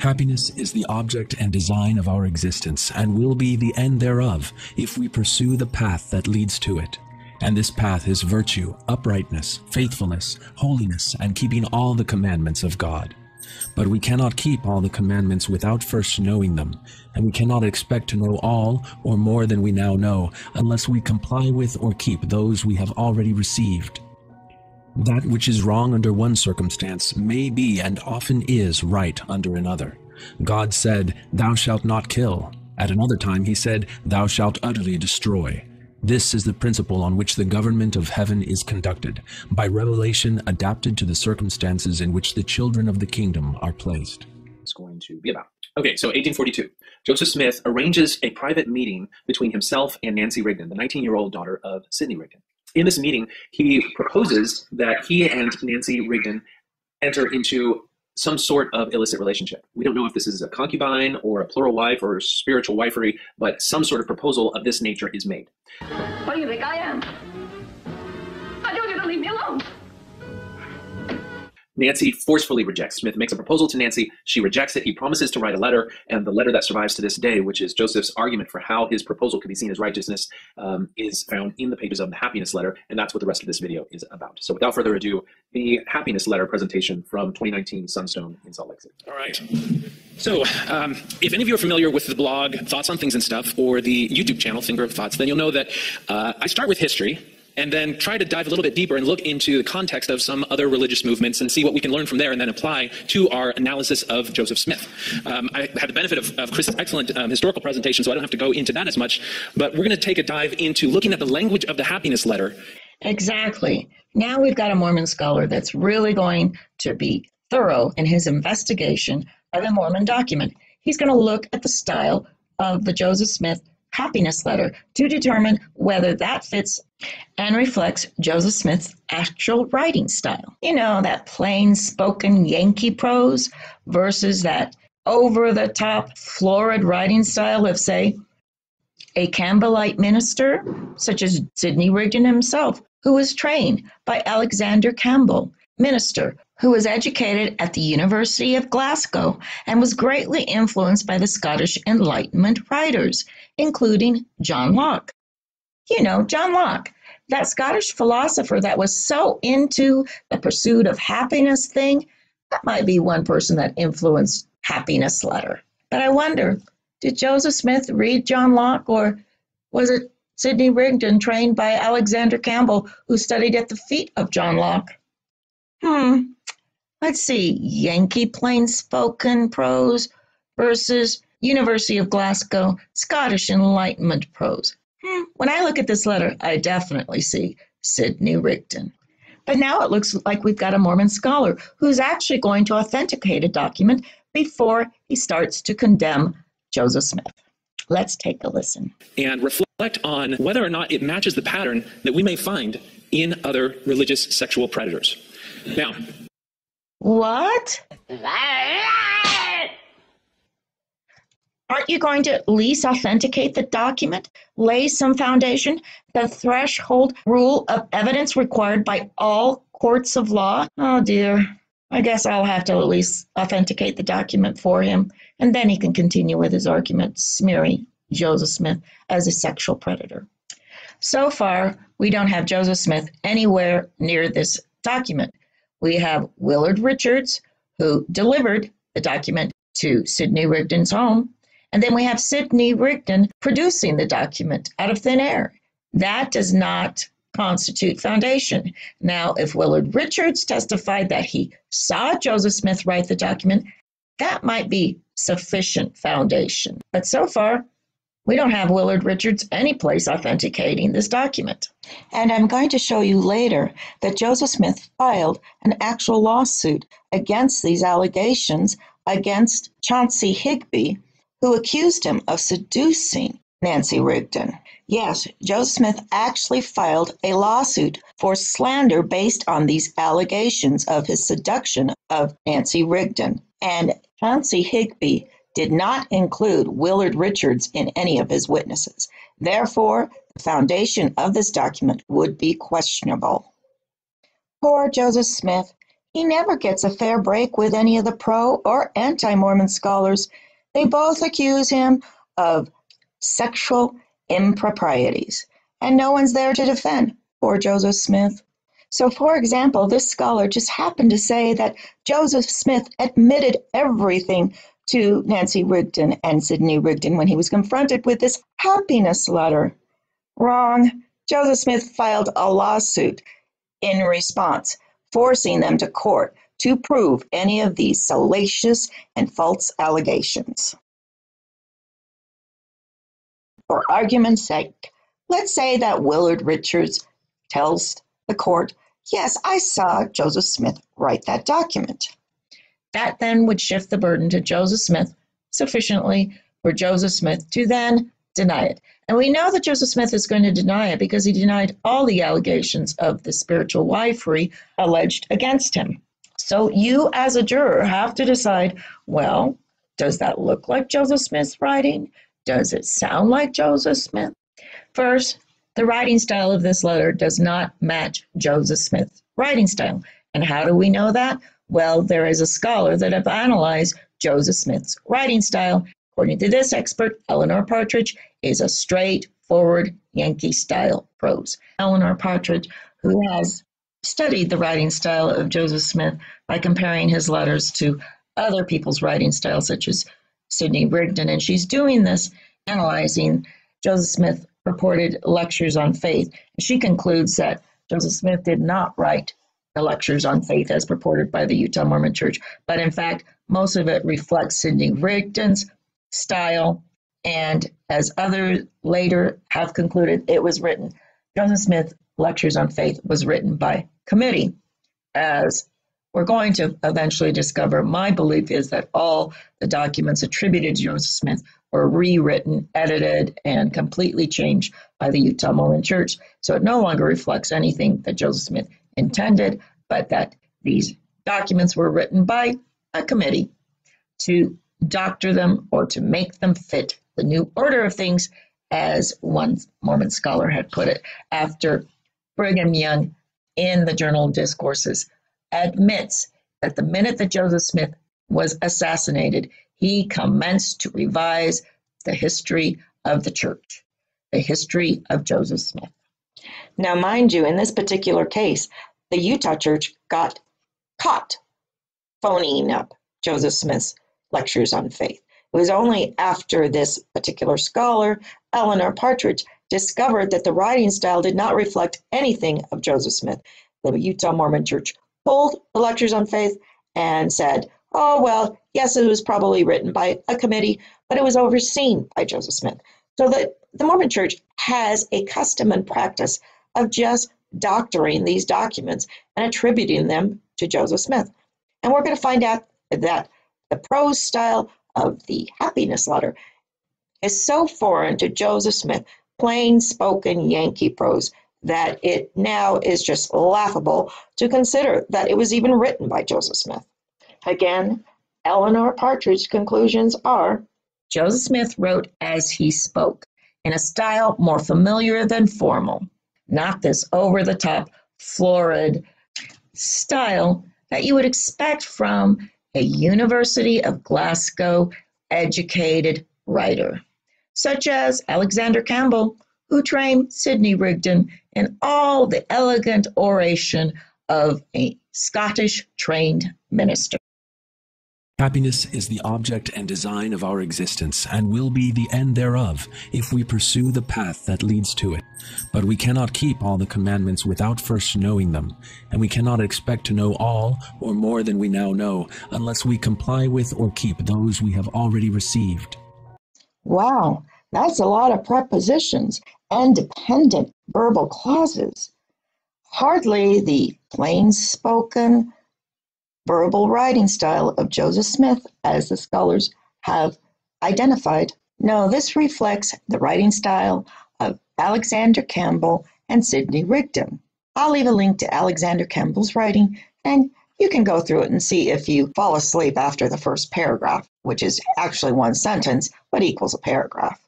Happiness is the object and design of our existence and will be the end thereof if we pursue the path that leads to it. And this path is virtue, uprightness, faithfulness, holiness, and keeping all the commandments of God. But we cannot keep all the commandments without first knowing them, and we cannot expect to know all or more than we now know unless we comply with or keep those we have already received. That which is wrong under one circumstance may be and often is right under another. God said, "Thou shalt not kill." At another time he said, "Thou shalt utterly destroy." This is the principle on which the government of heaven is conducted, by revelation adapted to the circumstances in which the children of the kingdom are placed. It's going to be about. Okay, so 1842. Joseph Smith arranges a private meeting between himself and Nancy Rigdon, the 19-year-old daughter of Sidney Rigdon. In this meeting, he proposes that he and Nancy Rigdon enter into some sort of illicit relationship. We don't know if this is a concubine or a plural wife or spiritual wifery, but some sort of proposal of this nature is made. What do you think I am? I don't even leave me alone. Nancy forcefully rejects. Smith makes a proposal to Nancy. She rejects it. He promises to write a letter, and the letter that survives to this day, which is Joseph's argument for how his proposal could be seen as righteousness, is found in the pages of the Happiness Letter, and that's what the rest of this video is about. So without further ado, the Happiness Letter presentation from 2019 Sunstone in Salt Lake City. All right. So if any of you are familiar with the blog Thoughts on Things and Stuff or the YouTube channel Finger of Thoughts, then you'll know that I start with history and then try to dive a little bit deeper and look into the context of some other religious movements and see what we can learn from there and then apply to our analysis of Joseph Smith. I had the benefit of Chris's excellent historical presentation, so I don't have to go into that as much, but we're going to take a dive into looking at the language of the Happiness Letter. Exactly. Now we've got a Mormon scholar that's really going to be thorough in his investigation of the Mormon document. He's going to look at the style of the Joseph Smith Happiness Letter to determine whether that fits and reflects Joseph Smith's actual writing style. You know, that plain spoken Yankee prose versus that over the top florid writing style of, say, a Campbellite minister such as Sidney Rigdon himself, who was trained by Alexander Campbell, minister who was educated at the University of Glasgow and was greatly influenced by the Scottish Enlightenment writers, including John Locke. You know, John Locke, that Scottish philosopher that was so into the pursuit of happiness thing, that might be one person that influenced Happiness Letter. But I wonder, did Joseph Smith read John Locke, or was it Sidney Rigdon trained by Alexander Campbell, who studied at the feet of John Locke? Let's see, Yankee plain-spoken prose versus University of Glasgow Scottish Enlightenment prose. When I look at this letter, I definitely see Sidney Rigdon. But now it looks like we've got a Mormon scholar who's actually going to authenticate a document before he starts to condemn Joseph Smith. Let's take a listen. And reflect on whether or not it matches the pattern that we may find in other religious sexual predators. Now, what? Aren't you going to at least authenticate the document, lay some foundation, the threshold rule of evidence required by all courts of law? Oh dear, I guess I'll have to at least authenticate the document for him, and then he can continue with his argument, smearing Joseph Smith as a sexual predator. So far, we don't have Joseph Smith anywhere near this document. We have Willard Richards, who delivered the document to Sidney Rigdon's home, and then we have Sidney Rigdon producing the document out of thin air. That does not constitute foundation. Now, if Willard Richards testified that he saw Joseph Smith write the document, that might be sufficient foundation. But so far, we don't have Willard Richards anyplace authenticating this document. And I'm going to show you later that Joseph Smith filed an actual lawsuit against these allegations against Chauncey Higby, who accused him of seducing Nancy Rigdon. Yes, Joseph Smith actually filed a lawsuit for slander based on these allegations of his seduction of Nancy Rigdon. And Chauncey Higby did not include Willard Richards in any of his witnesses. Therefore, the foundation of this document would be questionable. Poor Joseph Smith, He never gets a fair break with any of the pro- or anti-Mormon scholars. They both accuse him of sexual improprieties, and no one's there to defend poor Joseph Smith. So, for example, this scholar just happened to say that Joseph Smith admitted everything to Nancy Rigdon and Sidney Rigdon when he was confronted with this happiness letter. Wrong. Joseph Smith filed a lawsuit in response, forcing them to court to prove any of these salacious and false allegations. For argument's sake, let's say that Willard Richards tells the court, yes, I saw Joseph Smith write that document. That then would shift the burden to Joseph Smith sufficiently for Joseph Smith to then deny it. And we know that Joseph Smith is going to deny it because he denied all the allegations of the spiritual wifery alleged against him. So you as a juror have to decide, well, does that look like Joseph Smith's writing? Does it sound like Joseph Smith? First, the writing style of this letter does not match Joseph Smith's writing style. And how do we know that? Well, there is a scholar that have analyzed Joseph Smith's writing style. According to this expert, Eleanor Partridge is a straightforward Yankee-style prose. Eleanor Partridge, who has studied the writing style of Joseph Smith by comparing his letters to other people's writing styles, such as Sidney Rigdon, and she's doing this analyzing Joseph Smith's purported Lectures on Faith. She concludes that Joseph Smith did not write the Lectures on Faith as purported by the Utah Mormon Church, but in fact, most of it reflects Sidney Rigdon's style, and as others later have concluded, it was written, Joseph Smith's Lectures on Faith was written by committee. As we're going to eventually discover, my belief is that all the documents attributed to Joseph Smith were rewritten, edited, and completely changed by the Utah Mormon Church, so it no longer reflects anything that Joseph Smith intended, but that these documents were written by a committee to doctor them or to make them fit the new order of things, as one Mormon scholar had put it, after Brigham Young in the Journal of Discourses admits that the minute that Joseph Smith was assassinated, he commenced to revise the history of the church, the history of Joseph Smith. Now, mind you, in this particular case, the Utah Church got caught phoning up Joseph Smith's Lectures on Faith. It was only after this particular scholar, Eleanor Partridge, discovered that the writing style did not reflect anything of Joseph Smith. The Utah Mormon Church pulled the Lectures on Faith and said, oh, well, yes, it was probably written by a committee, but it was overseen by Joseph Smith. So that the Mormon Church has a custom and practice of just doctoring these documents and attributing them to Joseph Smith. And we're going to find out that the prose style of the happiness letter is so foreign to Joseph Smith, plain-spoken Yankee prose, that it now is just laughable to consider that it was even written by Joseph Smith. Again, Eleanor Partridge's conclusions are, Joseph Smith wrote as he spoke, in a style more familiar than formal, not this over-the-top, florid style that you would expect from a University of Glasgow educated writer, such as Alexander Campbell, who trained Sidney Rigdon in all the elegant oration of a Scottish trained minister. Happiness is the object and design of our existence and will be the end thereof if we pursue the path that leads to it. But we cannot keep all the commandments without first knowing them, and we cannot expect to know all or more than we now know unless we comply with or keep those we have already received. Wow, that's a lot of prepositions and dependent verbal clauses. Hardly the plain-spoken verbal writing style of Joseph Smith, as the scholars have identified. No, this reflects the writing style of Alexander Campbell and Sidney Rigdon. I'll leave a link to Alexander Campbell's writing, and you can go through it and see if you fall asleep after the first paragraph, which is actually one sentence, but equals a paragraph.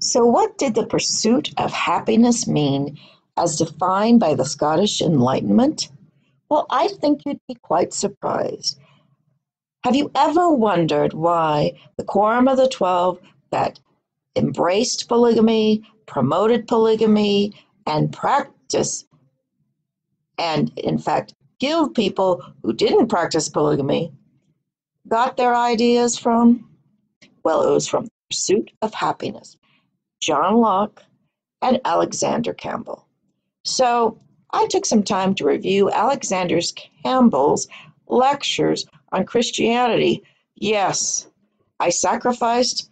So what did the pursuit of happiness mean as defined by the Scottish Enlightenment? Well, I think you'd be quite surprised. Have you ever wondered why the Quorum of the 12 that embraced polygamy, promoted polygamy, and practiced, and in fact, killed people who didn't practice polygamy, got their ideas from? Well, it was from The Pursuit of Happiness, John Locke, and Alexander Campbell. So I took some time to review Alexander Campbell's lectures on Christianity. Yes, I sacrificed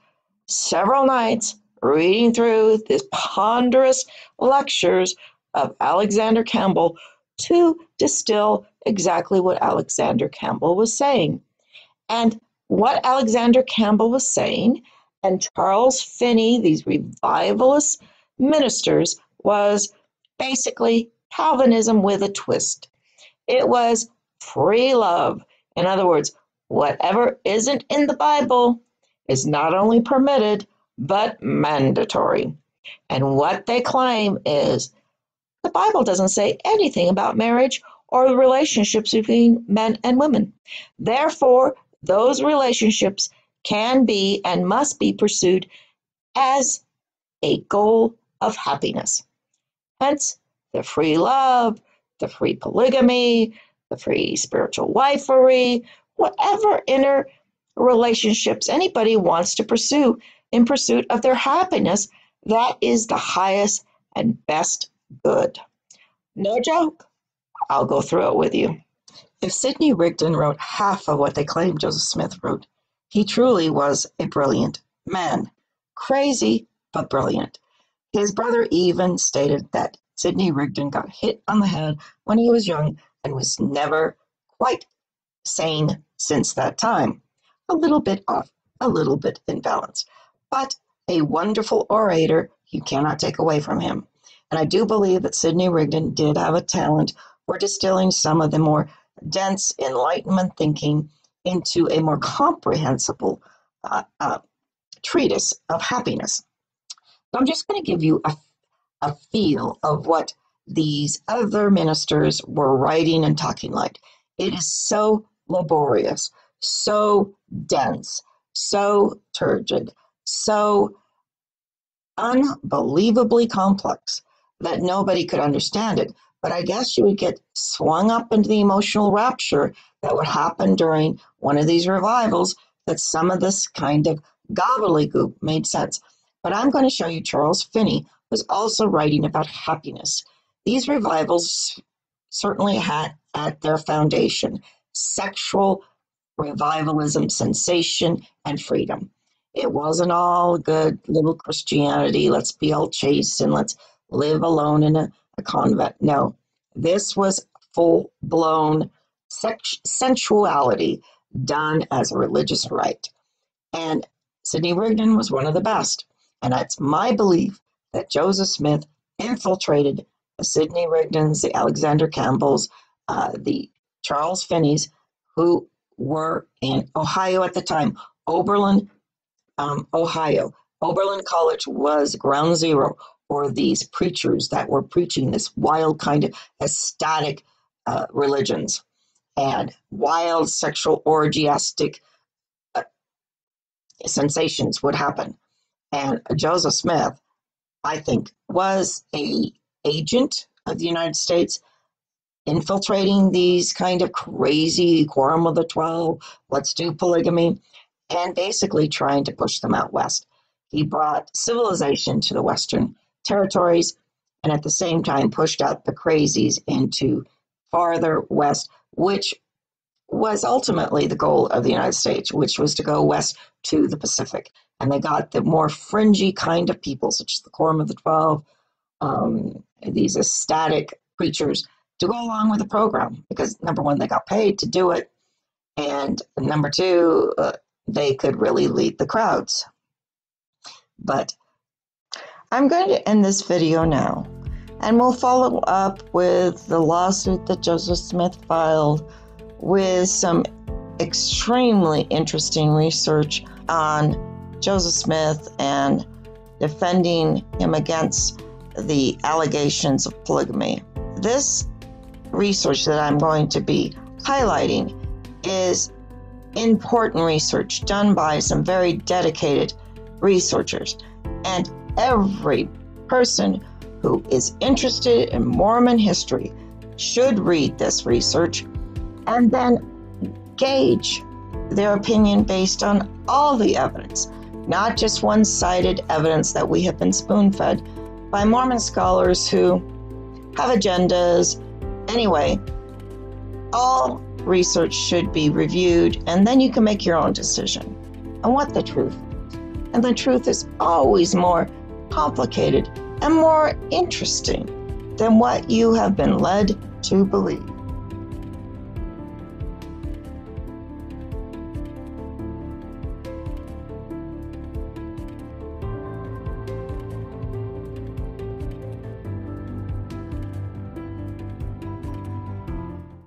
several nights reading through these ponderous lectures of Alexander Campbell to distill exactly what Alexander Campbell was saying. And what Alexander Campbell was saying, and Charles Finney, these revivalist ministers, was basically Calvinism with a twist. It was free love. In other words, whatever isn't in the Bible is not only permitted, but mandatory. And what they claim is the Bible doesn't say anything about marriage or the relationships between men and women. Therefore, those relationships can be and must be pursued as a goal of happiness. Hence, the free love, the free polygamy, the free spiritual wifery, whatever inner relationships anybody wants to pursue in pursuit of their happiness, that is the highest and best good. No joke. I'll go through it with you. If Sidney Rigdon wrote half of what they claim Joseph Smith wrote, he truly was a brilliant man. Crazy, but brilliant. His brother even stated that Sidney Rigdon got hit on the head when he was young and was never quite sane since that time. A little bit off, a little bit imbalanced, but a wonderful orator you cannot take away from him. And I do believe that Sidney Rigdon did have a talent for distilling some of the more dense Enlightenment thinking into a more comprehensible treatise of happiness. So I'm just going to give you a feel of what these other ministers were writing and talking like. It is so laborious, so dense, so turgid, so unbelievably complex that nobody could understand it. But I guess you would get swung up into the emotional rapture that would happen during one of these revivals, that some of this kind of gobbledygook made sense. But I'm going to show you Charles Finney was also writing about happiness. These revivals certainly had at their foundation sexual revivalism, sensation, and freedom. It wasn't all good little Christianity, let's be all chaste and let's live alone in a convent. No, this was full-blown sensuality done as a religious rite. And Sidney Rigdon was one of the best. And it's my belief that Joseph Smith infiltrated the Sidney Rigdons, the Alexander Campbells, the Charles Finneys, who were in Ohio at the time, Oberlin, Ohio. Oberlin College was ground zero for these preachers that were preaching this wild kind of ecstatic religions and wild sexual orgiastic sensations would happen. And Joseph Smith, I think, was an agent of the United States infiltrating these kind of crazy Quorum of the 12, let's do polygamy, and basically trying to push them out west. He brought civilization to the Western territories and at the same time pushed out the crazies into farther west, which was ultimately the goal of the United States, which was to go west to the Pacific. And they got the more fringy kind of people, such as the Quorum of the 12, these ecstatic preachers, to go along with the program because, number one, they got paid to do it, and number two, they could really lead the crowds. But I'm going to end this video now, and we'll follow up with the lawsuit that Joseph Smith filed with some extremely interesting research on Joseph Smith and defending him against the allegations of polygamy. This research that I'm going to be highlighting is important research done by some very dedicated researchers. And every person who is interested in Mormon history should read this research and then gauge their opinion based on all the evidence, not just one-sided evidence that we have been spoon-fed by Mormon scholars who have agendas. Anyway, all research should be reviewed, and then you can make your own decision on what the truth. And the truth is always more complicated and more interesting than what you have been led to believe.